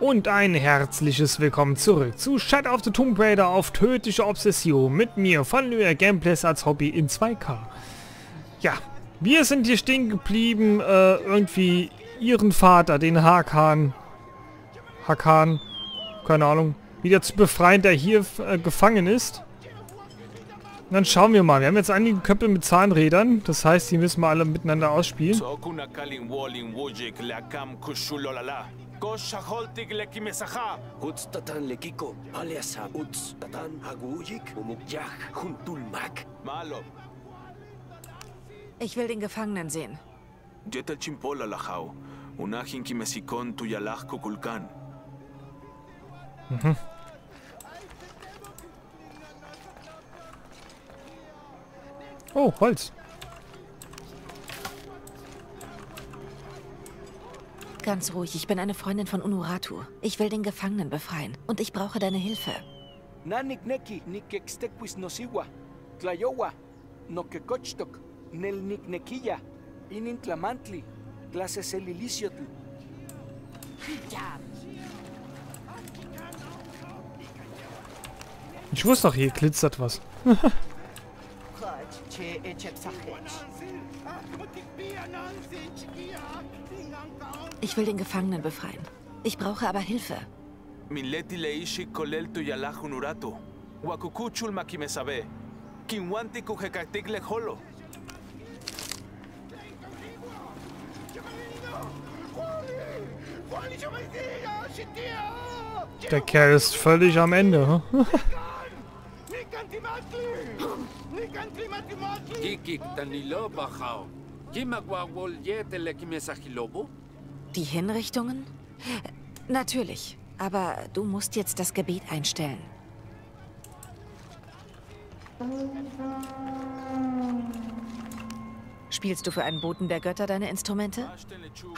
Und ein herzliches Willkommen zurück zu Shadow of the Tomb Raider auf Tödliche Obsession mit mir, Von Löher, Gameplays als Hobby in 2K. Ja, wir sind hier stehen geblieben, irgendwie ihren Vater, den Hakan, keine Ahnung, wieder zu befreien, der hier gefangen ist. Und dann schauen wir mal, wir haben jetzt einige Köpfe mit Zahnrädern, das heißt, die müssen wir alle miteinander ausspielen. Ich will den Gefangenen sehen. Mhm. Oh, Holz. Ganz ruhig, ich bin eine Freundin von Unuratu. Ich will den Gefangenen befreien und ich brauche deine Hilfe. Ich wusste doch, hier glitzert was. Ich will den Gefangenen befreien. Ich brauche aber Hilfe. Der Kerl ist völlig am Ende. Huh? Die Hinrichtungen? Natürlich, aber du musst jetzt das Gebet einstellen. Spielst du für einen Boten der Götter deine Instrumente? So.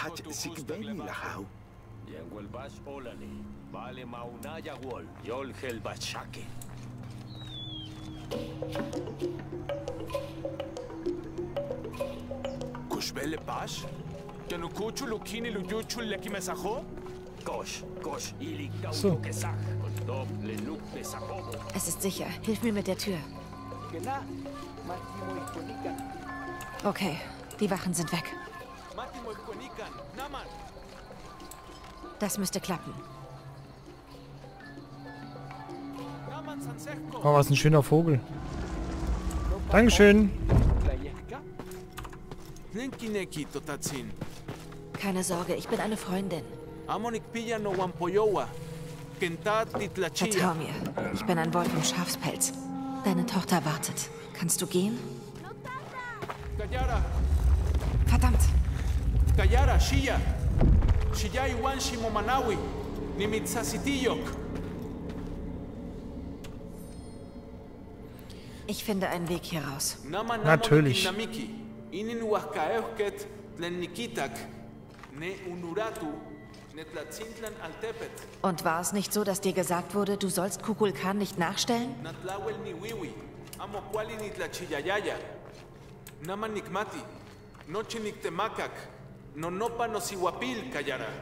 Es ist sicher. Hilf mir mit der Tür. Okay, die Wachen sind weg. Das müsste klappen. Oh, was ein schöner Vogel. Dankeschön. Keine Sorge, ich bin eine Freundin. Vertrau mir, ich bin ein Wolf im Schafspelz. Deine Tochter wartet. Kannst du gehen? Verdammt! Ich finde einen Weg hier raus. Natürlich. Und war es nicht so, dass dir gesagt wurde, du sollst Kukulkan nicht nachstellen?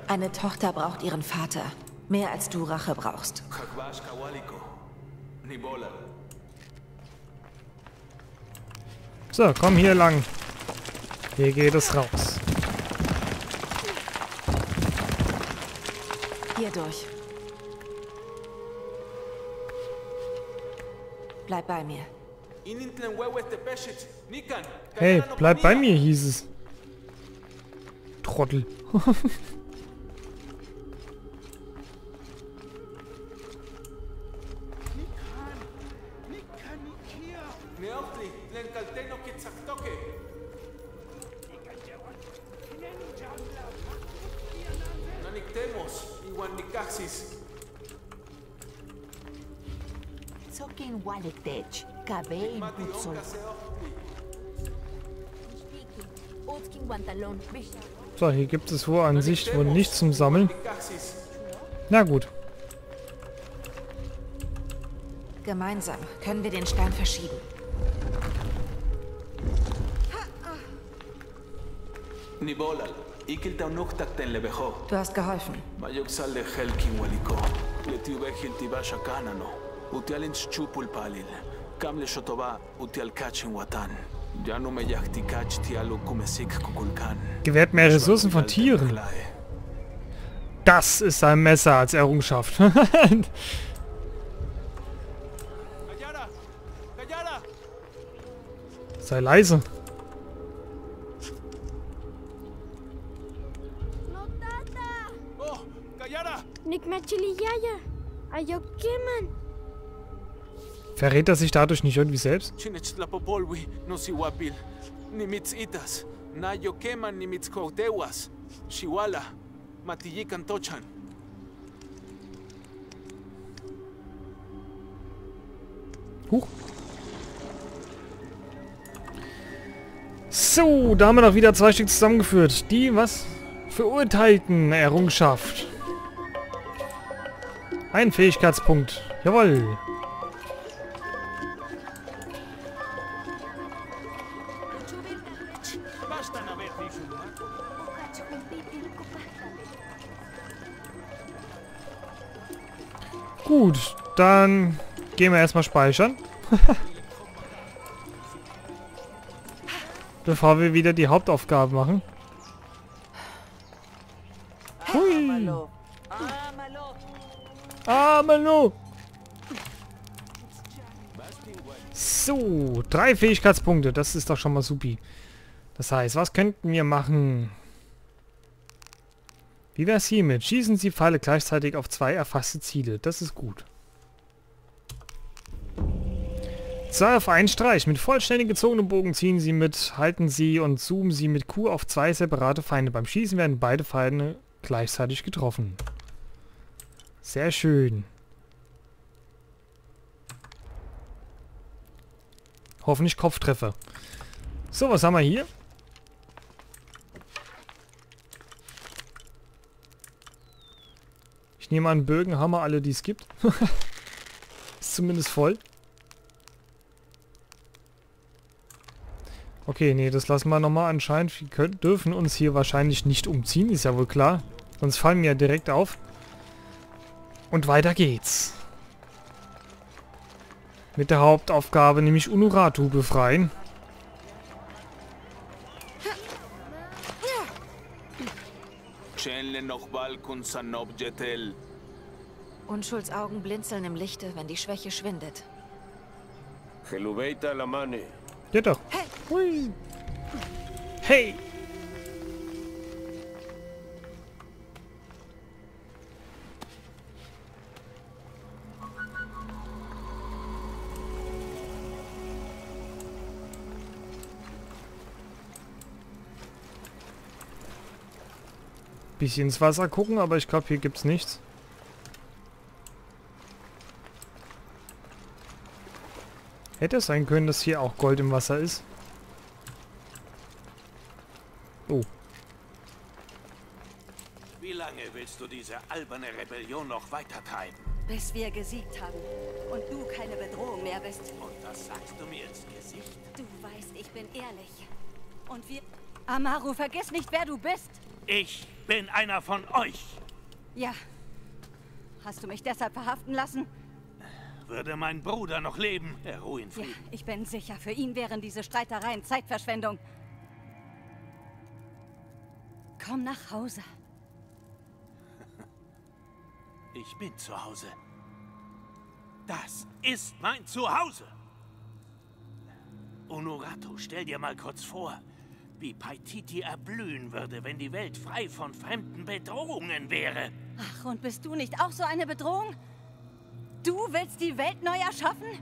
Eine Tochter braucht ihren Vater. Mehr als du Rache brauchst. So, komm hier lang. Hier geht es raus. Hier durch. Bleib bei mir. Hey, bleib bei mir, hieß es. Trottel. So, hier gibt es wohl an sich wohl nichts zum Sammeln. Na gut. Gemeinsam können wir den Stein verschieben. Du hast geholfen. Gewährt mehr Ressourcen von Tieren. Das ist ein Messer als Errungenschaft. Sei leise. Verrät er sich dadurch nicht irgendwie selbst? Huch. So, da haben wir doch wieder zwei Stück zusammengeführt. Die, was? Verurteilten Errungenschaft. Ein Fähigkeitspunkt. Jawohl. Gut, dann gehen wir erstmal speichern. Bevor wir wieder die Hauptaufgabe machen. Hui. Amaru. So, 3 Fähigkeitspunkte. Das ist doch schon mal supi. Das heißt, was könnten wir machen? Wie wär's hiermit? Schießen Sie Pfeile gleichzeitig auf 2 erfasste Ziele. Das ist gut. 2 auf einen Streich. Mit vollständig gezogenem Bogen ziehen Sie mit, halten Sie und zoomen Sie mit Q auf 2 separate Feinde. Beim Schießen werden beide Feinde gleichzeitig getroffen. Sehr schön. Hoffentlich Kopftreffer. So, was haben wir hier? Ich nehme an, Bögen haben wir alle, die es gibt. Ist zumindest voll. Okay, nee, das lassen wir nochmal anscheinend. Wir dürfen uns hier wahrscheinlich nicht umziehen, ist ja wohl klar. Sonst fallen wir ja direkt auf. Und weiter geht's. Mit der Hauptaufgabe, nämlich Unuratu befreien. Unschuldsaugen blinzeln im Lichte, wenn die Schwäche schwindet. Ja doch. Hui. Hey! Bisschen ins Wasser gucken, aber ich glaube, hier gibt's nichts. Hätte es sein können, dass hier auch Gold im Wasser ist. Oh. Wie lange willst du diese alberne Rebellion noch weitertreiben? Bis wir gesiegt haben und du keine Bedrohung mehr bist. Und das sagst du mir ins Gesicht? Du weißt, ich bin ehrlich. Und wir... Amaru, vergiss nicht, wer du bist. Ich bin einer von euch. Ja. Hast du mich deshalb verhaften lassen? Würde mein Bruder noch leben, Ruhe in Frieden. Ja, ich bin sicher, für ihn wären diese Streitereien Zeitverschwendung. Komm nach Hause. Ich bin zu Hause. Das ist mein Zuhause. Honorato, stell dir mal kurz vor, wie Paititi erblühen würde, wenn die Welt frei von fremden Bedrohungen wäre. Ach, und bist du nicht auch so eine Bedrohung? Du willst die Welt neu erschaffen?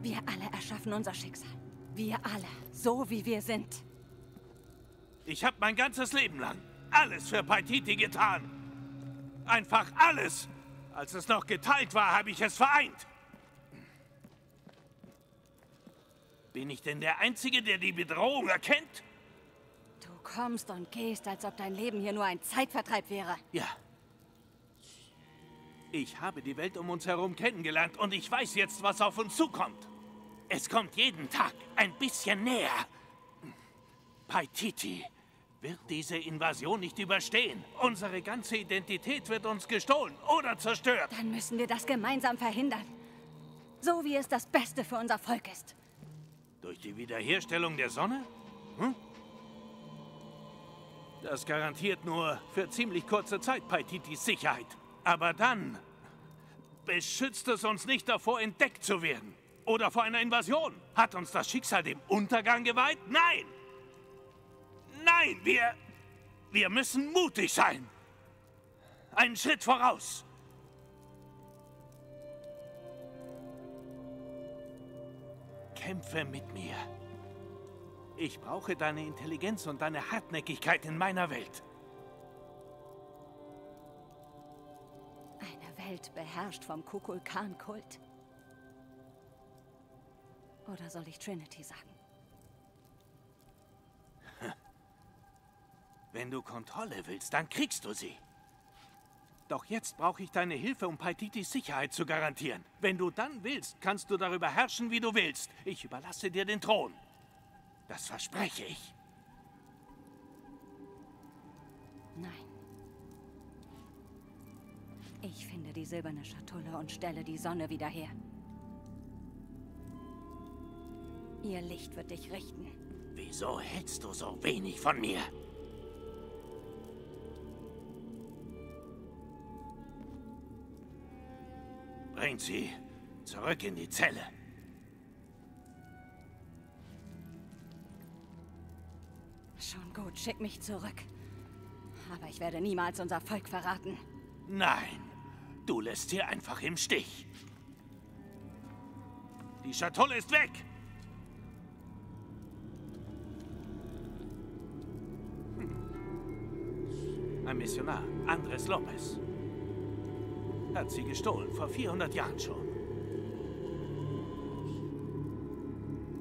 Wir alle erschaffen unser Schicksal. Wir alle, so wie wir sind. Ich habe mein ganzes Leben lang alles für Paititi getan. Einfach alles. Als es noch geteilt war, habe ich es vereint. Bin ich denn der Einzige, der die Bedrohung erkennt? Du kommst und gehst, als ob dein Leben hier nur ein Zeitvertreib wäre. Ja. Ich habe die Welt um uns herum kennengelernt und ich weiß jetzt, was auf uns zukommt. Es kommt jeden Tag ein bisschen näher. Paititi wird diese Invasion nicht überstehen. Unsere ganze Identität wird uns gestohlen oder zerstört. Dann müssen wir das gemeinsam verhindern. So wie es das Beste für unser Volk ist. Durch die Wiederherstellung der Sonne? Hm? Das garantiert nur für ziemlich kurze Zeit Paititis Sicherheit. Aber dann beschützt es uns nicht davor, entdeckt zu werden. Oder vor einer Invasion. Hat uns das Schicksal dem Untergang geweiht? Nein! Nein, wir müssen mutig sein. Einen Schritt voraus. Kämpfe mit mir. Ich brauche deine Intelligenz und deine Hartnäckigkeit in meiner Welt. Eine Welt beherrscht vom Kukulkan-Kult. Oder soll ich Trinity sagen? Wenn du Kontrolle willst, dann kriegst du sie. Doch jetzt brauche ich deine Hilfe, um Paititis Sicherheit zu garantieren. Wenn du dann willst, kannst du darüber herrschen, wie du willst. Ich überlasse dir den Thron. Das verspreche ich. Nein. Ich finde die silberne Schatulle und stelle die Sonne wieder her. Ihr Licht wird dich richten. Wieso hältst du so wenig von mir? Bringt sie zurück in die Zelle. Schon gut, schick mich zurück. Aber ich werde niemals unser Volk verraten. Nein, du lässt sie einfach im Stich. Die Schatulle ist weg! Ein Missionar, Andres Lopez. Hat sie gestohlen, vor 400 Jahren schon.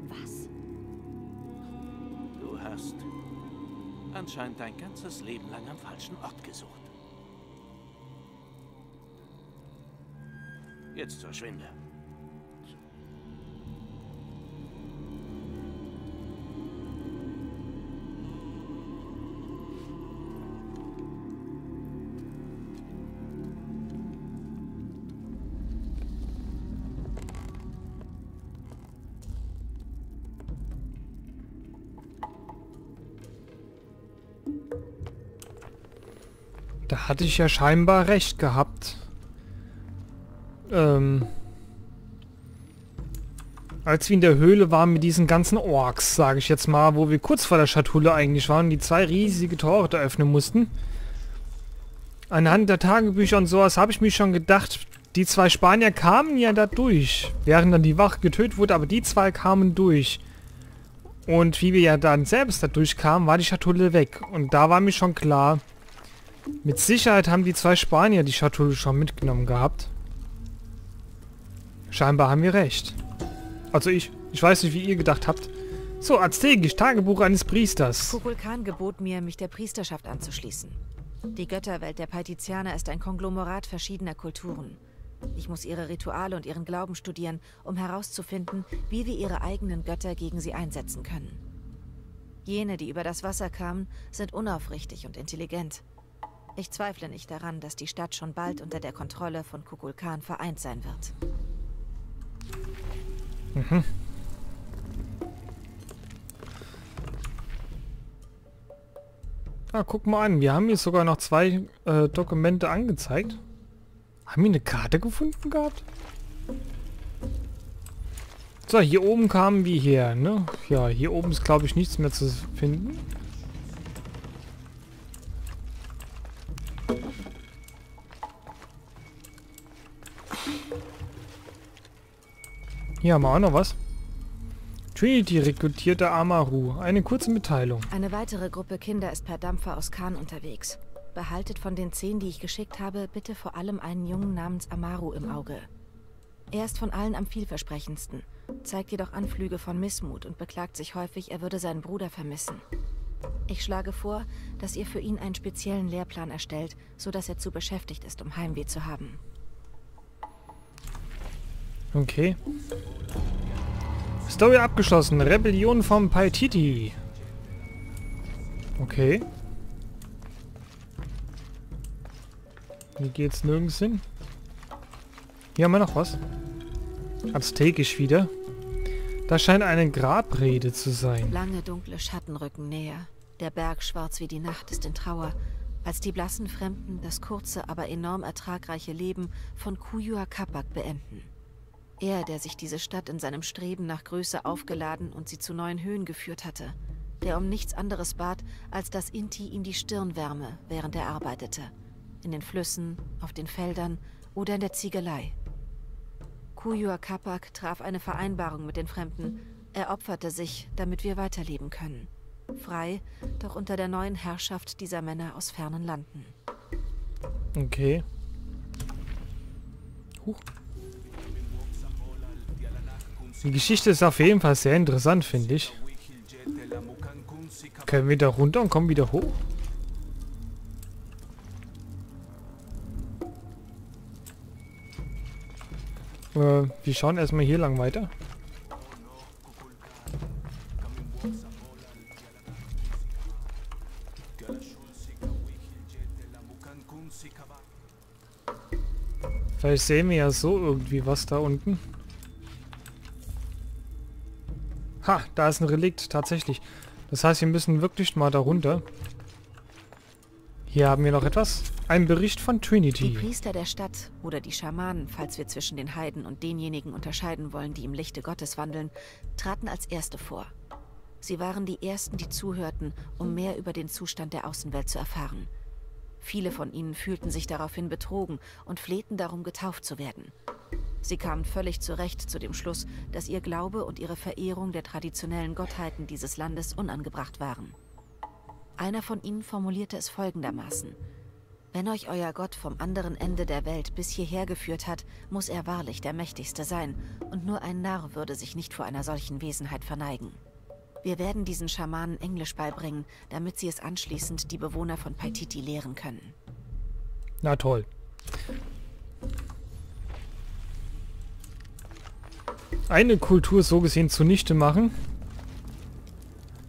Was? Du hast anscheinend dein ganzes Leben lang am falschen Ort gesucht. Jetzt verschwinde. Hatte ich ja scheinbar recht gehabt. Als wir in der Höhle waren mit diesen ganzen Orks, sage ich jetzt mal, wo wir kurz vor der Schatulle eigentlich waren, die zwei riesige Tore öffnen mussten. Anhand der Tagebücher und sowas habe ich mir schon gedacht, die zwei Spanier kamen ja da durch, während dann die Wache getötet wurde, aber die zwei kamen durch. Und wie wir ja dann selbst da durchkamen, war die Schatulle weg. Und da war mir schon klar, mit Sicherheit haben die zwei Spanier die Schatulle schon mitgenommen gehabt. Scheinbar haben wir recht. Also ich weiß nicht, wie ihr gedacht habt. So, Aztekisch, Tagebuch eines Priesters. Kukulkan gebot mir, mich der Priesterschaft anzuschließen. Die Götterwelt der Paitizianer ist ein Konglomerat verschiedener Kulturen. Ich muss ihre Rituale und ihren Glauben studieren, um herauszufinden, wie wir ihre eigenen Götter gegen sie einsetzen können. Jene, die über das Wasser kamen, sind unaufrichtig und intelligent. Ich zweifle nicht daran, dass die Stadt schon bald unter der Kontrolle von Kukulkan vereint sein wird. Mhm. Ah, guck mal an. Wir haben hier sogar noch zwei Dokumente angezeigt. Haben wir eine Karte gefunden gehabt? So, hier oben kamen wir her, ne? Ja, hier oben ist, glaube ich, nichts mehr zu finden. Hier haben wir auch noch was. Trinity rekrutierte Amaru. Eine kurze Mitteilung. Eine weitere Gruppe Kinder ist per Dampfer aus Khan unterwegs. Behaltet von den 10, die ich geschickt habe, bitte vor allem einen Jungen namens Amaru im Auge. Er ist von allen am vielversprechendsten, zeigt jedoch Anflüge von Missmut und beklagt sich häufig, er würde seinen Bruder vermissen. Ich schlage vor, dass ihr für ihn einen speziellen Lehrplan erstellt, sodass er zu beschäftigt ist, um Heimweh zu haben. Okay. Story abgeschlossen. Rebellion von Paititi. Okay. Hier geht's nirgends hin. Hier haben wir noch was. Aztekisch wieder. Da scheint eine Grabrede zu sein. Lange dunkle Schatten rücken näher. Der Berg schwarz wie die Nacht ist in Trauer, als die blassen Fremden das kurze, aber enorm ertragreiche Leben von Cuyocapac beenden. Er, der sich diese Stadt in seinem Streben nach Größe aufgeladen und sie zu neuen Höhen geführt hatte, der um nichts anderes bat, als dass Inti ihm die Stirn wärme, während er arbeitete. In den Flüssen, auf den Feldern oder in der Ziegelei. Cuyocapac traf eine Vereinbarung mit den Fremden. Er opferte sich, damit wir weiterleben können. Frei, doch unter der neuen Herrschaft dieser Männer aus fernen Landen. Okay. Huch. Die Geschichte ist auf jeden Fall sehr interessant, finde ich. Können wir da runter und kommen wieder hoch? Wir schauen erstmal hier lang weiter. Vielleicht sehen wir ja so irgendwie was da unten. Ha, da ist ein Relikt, tatsächlich. Das heißt, wir müssen wirklich mal da runter. Hier haben wir noch etwas. Ein Bericht von Trinity. Die Priester der Stadt oder die Schamanen, falls wir zwischen den Heiden und denjenigen unterscheiden wollen, die im Lichte Gottes wandeln, traten als Erste vor. Sie waren die Ersten, die zuhörten, um mehr über den Zustand der Außenwelt zu erfahren. Viele von ihnen fühlten sich daraufhin betrogen und flehten darum, getauft zu werden. Sie kamen völlig zu Recht zu dem Schluss, dass ihr Glaube und ihre Verehrung der traditionellen Gottheiten dieses Landes unangebracht waren. Einer von ihnen formulierte es folgendermaßen: Wenn euch euer Gott vom anderen Ende der Welt bis hierher geführt hat, muss er wahrlich der Mächtigste sein, und nur ein Narr würde sich nicht vor einer solchen Wesenheit verneigen. Wir werden diesen Schamanen Englisch beibringen, damit sie es anschließend die Bewohner von Paititi lehren können. Na toll. Eine Kultur so gesehen zunichte machen.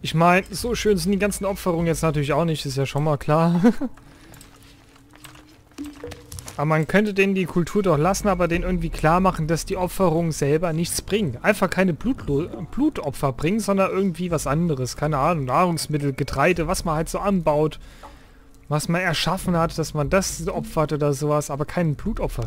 Ich meine, so schön sind die ganzen Opferungen jetzt natürlich auch nicht, ist ja schon mal klar. Aber man könnte denen die Kultur doch lassen, aber denen irgendwie klar machen, dass die Opferungen selber nichts bringen. Einfach keine Blutopfer bringen, sondern irgendwie was anderes. Keine Ahnung, Nahrungsmittel, Getreide, was man halt so anbaut. Was man erschaffen hat, dass man das opfert oder sowas, aber kein Blutopfer.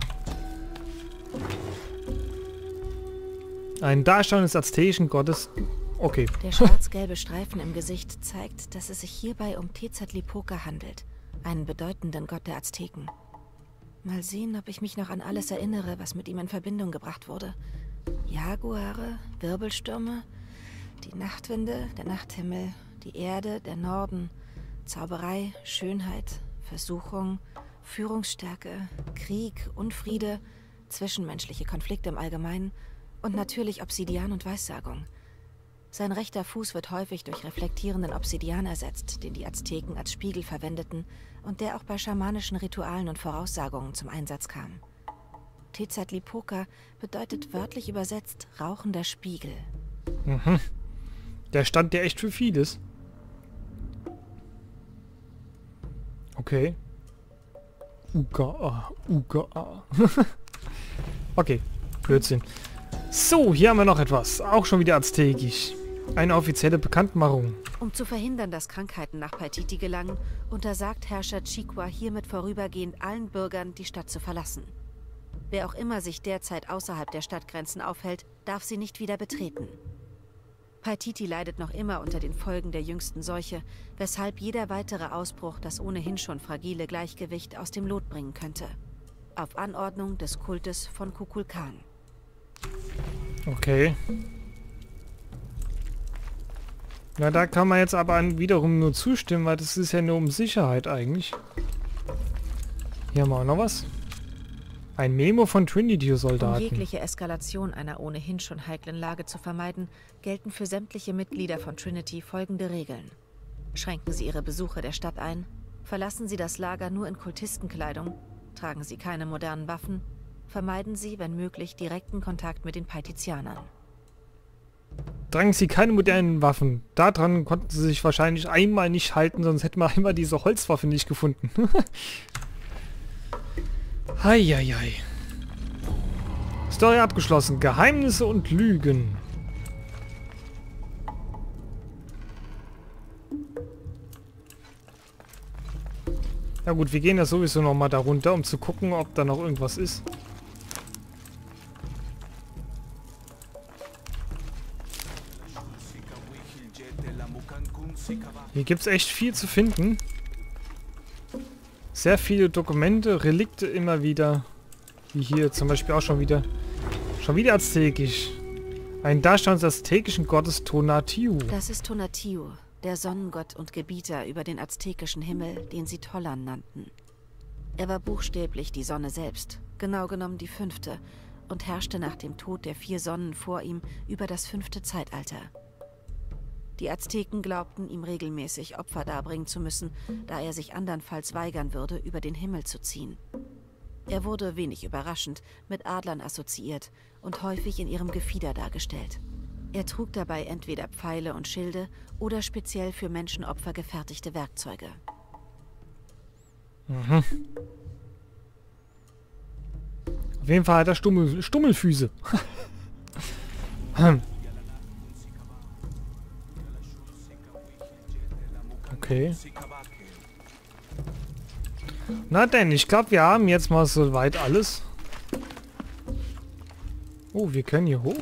Ein Darstellung des aztekischen Gottes... Okay. Der schwarz-gelbe Streifen im Gesicht zeigt, dass es sich hierbei um Tezcatlipoca handelt, einen bedeutenden Gott der Azteken. Mal sehen, ob ich mich noch an alles erinnere, was mit ihm in Verbindung gebracht wurde. Jaguare, Wirbelstürme, die Nachtwinde, der Nachthimmel, die Erde, der Norden, Zauberei, Schönheit, Versuchung, Führungsstärke, Krieg, Unfriede, zwischenmenschliche Konflikte im Allgemeinen und natürlich Obsidian und Weissagung. Sein rechter Fuß wird häufig durch reflektierenden Obsidian ersetzt, den die Azteken als Spiegel verwendeten und der auch bei schamanischen Ritualen und Voraussagungen zum Einsatz kam. Tezcatlipoca bedeutet wörtlich übersetzt rauchender Spiegel. Mhm. Der stand ja echt für vieles. Okay. Uga, uga. Okay, Blödsinn. So, hier haben wir noch etwas. Auch schon wieder aztekisch. Eine offizielle Bekanntmachung. Um zu verhindern, dass Krankheiten nach Paititi gelangen, untersagt Herrscher Chiqua hiermit vorübergehend allen Bürgern, die Stadt zu verlassen. Wer auch immer sich derzeit außerhalb der Stadtgrenzen aufhält, darf sie nicht wieder betreten. Paititi leidet noch immer unter den Folgen der jüngsten Seuche, weshalb jeder weitere Ausbruch das ohnehin schon fragile Gleichgewicht aus dem Lot bringen könnte. Auf Anordnung des Kultes von Kukulkan. Okay. Na, da kann man jetzt aber wiederum nur zustimmen, weil das ist ja nur um Sicherheit eigentlich. Hier haben wir auch noch was. Ein Memo von Trinity-Soldaten. Um jegliche Eskalation einer ohnehin schon heiklen Lage zu vermeiden, gelten für sämtliche Mitglieder von Trinity folgende Regeln. Schränken Sie Ihre Besuche der Stadt ein, verlassen Sie das Lager nur in Kultistenkleidung, tragen Sie keine modernen Waffen, vermeiden Sie, wenn möglich, direkten Kontakt mit den Paitizianern. drangen sie keine modernen Waffen. Daran konnten sie sich wahrscheinlich einmal nicht halten, sonst hätten wir einmal diese Holzwaffe nicht gefunden. Heieiei. Story abgeschlossen. Geheimnisse und Lügen. Na gut, wir gehen ja sowieso nochmal da runter, um zu gucken, ob da noch irgendwas ist. Hier gibt es echt viel zu finden. Sehr viele Dokumente, Relikte immer wieder. Wie hier zum Beispiel auch schon wieder. Schon wieder aztekisch. Ein Darstellung des aztekischen Gottes Tonatiuh. Das ist Tonatiuh, der Sonnengott und Gebieter über den aztekischen Himmel, den sie Tollan nannten. Er war buchstäblich die Sonne selbst, genau genommen die fünfte, und herrschte nach dem Tod der 4 Sonnen vor ihm über das 5. Zeitalter. Die Azteken glaubten, ihm regelmäßig Opfer darbringen zu müssen, da er sich andernfalls weigern würde, über den Himmel zu ziehen. Er wurde, wenig überraschend, mit Adlern assoziiert und häufig in ihrem Gefieder dargestellt. Er trug dabei entweder Pfeile und Schilde oder speziell für Menschenopfer gefertigte Werkzeuge. Mhm. Auf jeden Fall hat er Stummelfüße. Okay. Na denn, ich glaube, wir haben jetzt mal soweit alles. Oh, wir können hier hoch.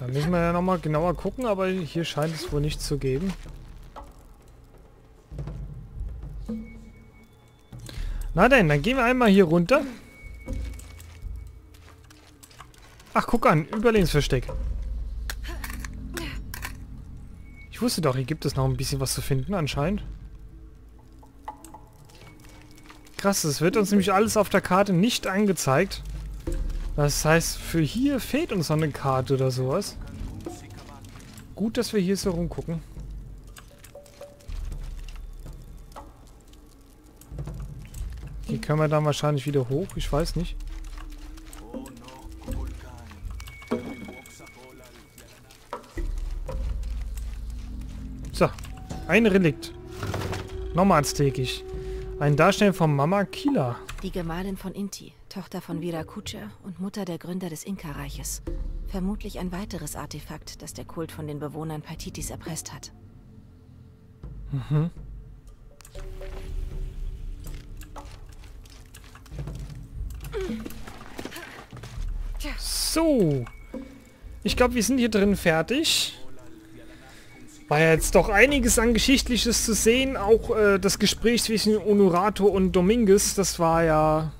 Da müssen wir ja nochmal genauer gucken, aber hier scheint es wohl nichts zu geben. Na denn, dann gehen wir einmal hier runter. Ach, guck an, Überlebensversteck. Ich wusste doch, hier gibt es noch ein bisschen was zu finden anscheinend. Krass, es wird uns nämlich alles auf der Karte nicht angezeigt. Das heißt, für hier fehlt uns noch eine Karte oder sowas. Gut, dass wir hier so rumgucken. Hier können wir dann wahrscheinlich wieder hoch, ich weiß nicht. So, ein Relikt. Nochmal aztekisch. Ein Darstellen von Mama Killa. Die Gemahlin von Inti. Tochter von Virakucha und Mutter der Gründer des Inka-Reiches. Vermutlich ein weiteres Artefakt, das der Kult von den Bewohnern Paititis erpresst hat. Mhm. So. Ich glaube, wir sind hier drin fertig. War ja jetzt doch einiges an Geschichtliches zu sehen. Auch das Gespräch zwischen Honorato und Dominguez, das war ja...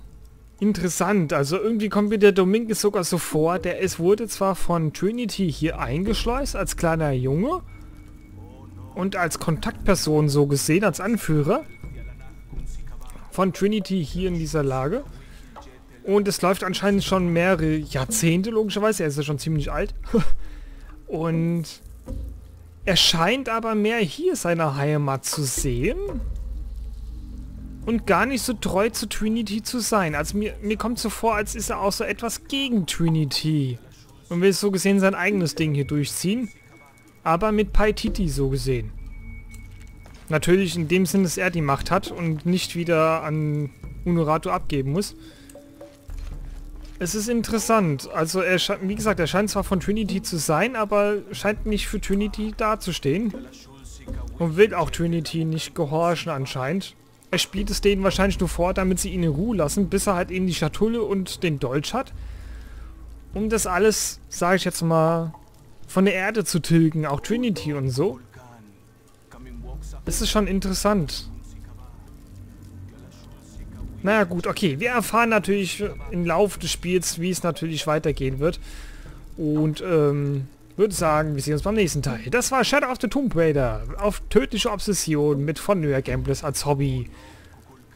interessant, also irgendwie kommt mir der Dominguez sogar so vor, wurde zwar von Trinity hier eingeschleust als kleiner Junge und als Kontaktperson so gesehen, als Anführer von Trinity hier in dieser Lage, und es läuft anscheinend schon mehrere Jahrzehnte logischerweise, er ist ja schon ziemlich alt und er scheint aber mehr hier seine Heimat zu sehen. Und gar nicht so treu zu Trinity zu sein. Also mir kommt so vor, als ist er auch so etwas gegen Trinity. Und will so gesehen sein eigenes Ding hier durchziehen. Aber mit Paititi so gesehen. Natürlich in dem Sinne, dass er die Macht hat und nicht wieder an Unuratu abgeben muss. Es ist interessant. Also er scheint, wie gesagt, er scheint zwar von Trinity zu sein, aber scheint nicht für Trinity dazustehen. Und will auch Trinity nicht gehorchen anscheinend. Er spielt es denen wahrscheinlich nur vor, damit sie ihn in Ruhe lassen, bis er halt eben die Schatulle und den Dolch hat. Um das alles, sage ich jetzt mal, von der Erde zu tilgen, auch Trinity und so. Es ist schon interessant. Naja gut, okay, wir erfahren natürlich im Laufe des Spiels, wie es natürlich weitergehen wird. Und würde sagen, wir sehen uns beim nächsten Teil. Das war Shadow of the Tomb Raider auf Tödliche Obsession mit Von Löher als Hobby.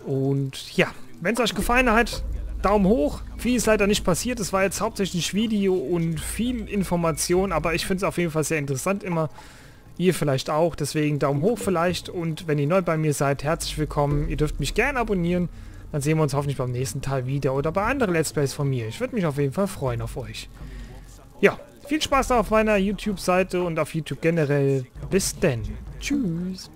Und ja, wenn es euch gefallen hat, Daumen hoch. Viel ist leider nicht passiert. Es war jetzt hauptsächlich Video und viel Information, aber ich finde es auf jeden Fall sehr interessant immer. Ihr vielleicht auch, deswegen Daumen hoch vielleicht. Und wenn ihr neu bei mir seid, herzlich willkommen. Ihr dürft mich gerne abonnieren. Dann sehen wir uns hoffentlich beim nächsten Teil wieder oder bei anderen Let's Plays von mir. Ich würde mich auf jeden Fall freuen auf euch. Ja, viel Spaß auf meiner YouTube-Seite und auf YouTube generell. Bis denn. Tschüss.